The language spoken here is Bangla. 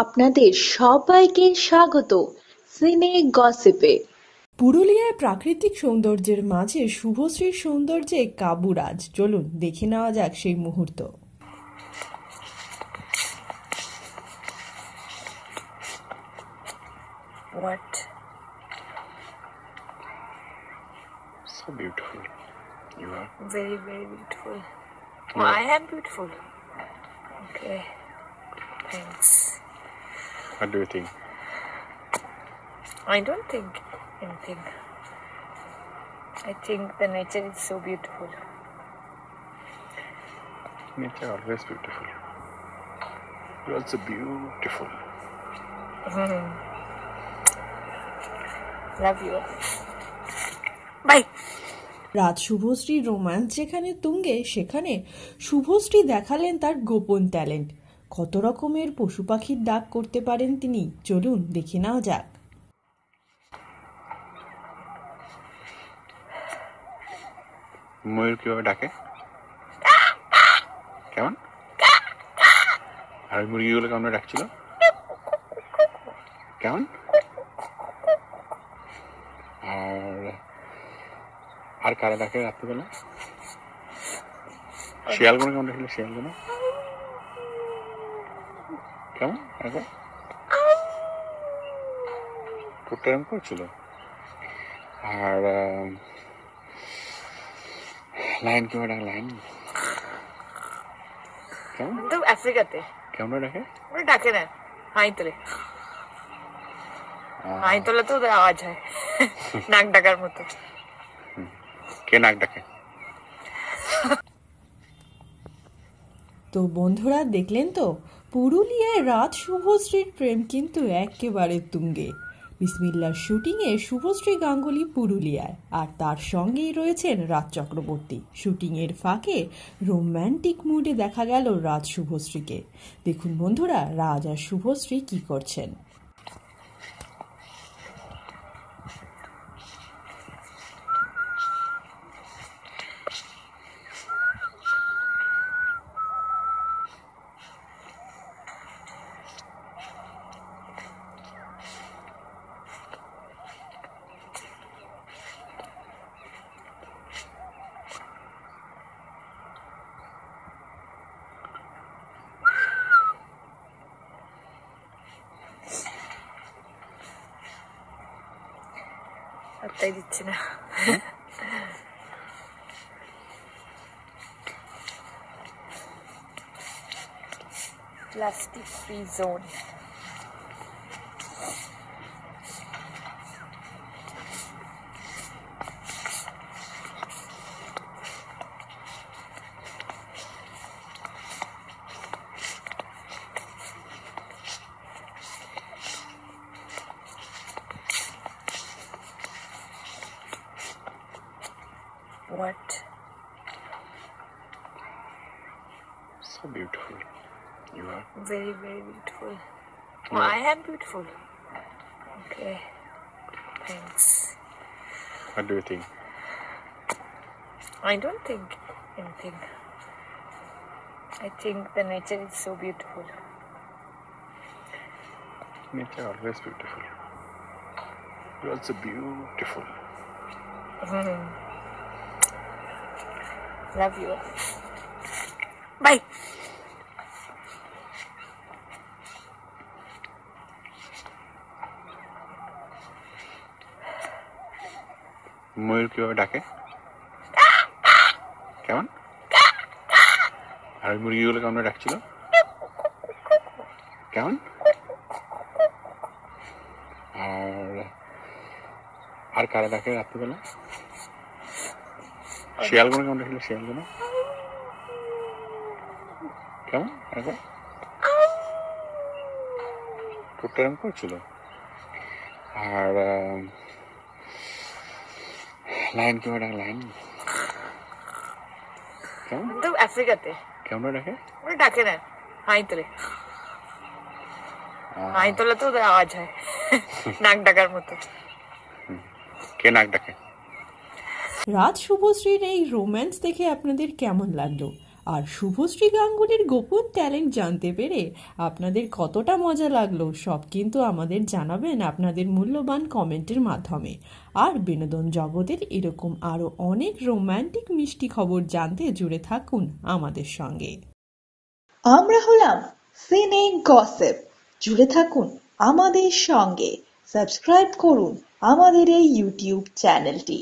আপনাদের সবাইকে স্বাগত সিনে গসিপে। পুরুলিয়ার প্রাকৃতিক সৌন্দর্যের মাঝে শুভশ্রীর সৌন্দর্যে কাবুরাজ। চলুন দেখে নেওয়া যাক সেই মুহূর্ত। What? So beautiful. You are very, very beautiful. Yeah. Oh, I am beautiful. Okay. Thanks. What do you think? I don't think anything. I think the nature is so beautiful. Nature always beautiful. You are so beautiful. Love you. Bye. Raj শুভশ্রীর রোম্যান্স যেখানে তুঙ্গে, সেখানে শুভশ্রী দেখালেন তার গোপন ট্যালেন্ট। কত রকমের পশু পাখির ডাক করতে পারেন তিনি। চলুন দেখে নাও যাক। ময়ূর কিভাবে ডাকে, কেমন? আর মুরগিগুলো কেমন ডাকছিল, কেমন? আর কারা ডাকে রাত্রিবেলা? শিয়ালগুলো কেমন ডাকছিল, শিয়ালগুলো কেমন? এখন টুকটাম করছিল। আর লাইন কেমন ডাকে, লাইন কেমন? তো আফ্রিকাতে কেমন ডাকে? ওরা ডাকে না, হাই তোলে। হাই তোলে তো ওদের আওয়াজ হয়, নাক ডাকার মতো। কে নাক ডাকে? তো বন্ধুরা দেখলেন তো, পুরুলিয়ায় রাজ শুভশ্রীর প্রেম কিন্তু একেবারে তুঙ্গে। বিসমিল্লার শুটিংয়ে শুভশ্রী গাঙ্গুলি পুরুলিয়ায়, আর তার সঙ্গেই রয়েছেন রাজ চক্রবর্তী। শুটিংয়ের ফাঁকে রোম্যান্টিক মুডে দেখা গেল রাজ শুভশ্রীকে। দেখুন বন্ধুরা, রাজ আর শুভশ্রী কি করছেন। তাই দিচ্ছে না, plastic free zone. What? So beautiful. You are very, very beautiful. Yeah. Oh, I am beautiful. Okay. Thanks. What do you think? I don't think anything. I think the nature is so beautiful. Nature always beautiful. You are so beautiful. Love you. Bye. ময়ূর কিভাবে ডাকে, কেমন? আর মুরগিগুলো কেমন ডাকছিল, কেমন? আর কারা ডাকে রাত্রিবেলা? শিয়ালগুলো কেমন ডাকছিল, শিয়ালগুলো কেমন? এখন টুকটাম করছিল। আর লাইন কেমন ডাকে, লাইন কেমন? তো আফ্রিকাতে কেমন ডাকে? ওরা ডাকে না, হাই তোলে। হাই তোলে তো ওদের আওয়াজ হয়, নাক ডাকার মতো। কে নাক ডাকে? রাজ শুভশ্রীর এই রোম্যান্স দেখে আপনাদের কেমন লাগলো? আর শুভশ্রী গাঙ্গুলির গোপন ট্যালেন্ট জানতে পেরে আপনাদের কতটা মজা লাগলো সব কিন্তু আমাদের জানাবেন আপনাদের মূল্যবান কমেন্টের মাধ্যমে। আর বিনোদন জগতের এরকম আরও অনেক রোম্যান্টিক মিষ্টি খবর জানতে জুড়ে থাকুন আমাদের সঙ্গে। আমরা হলাম সিনে গসিপ, জুড়ে থাকুন আমাদের সঙ্গে, সাবস্ক্রাইব করুন আমাদের এই ইউটিউব চ্যানেলটি।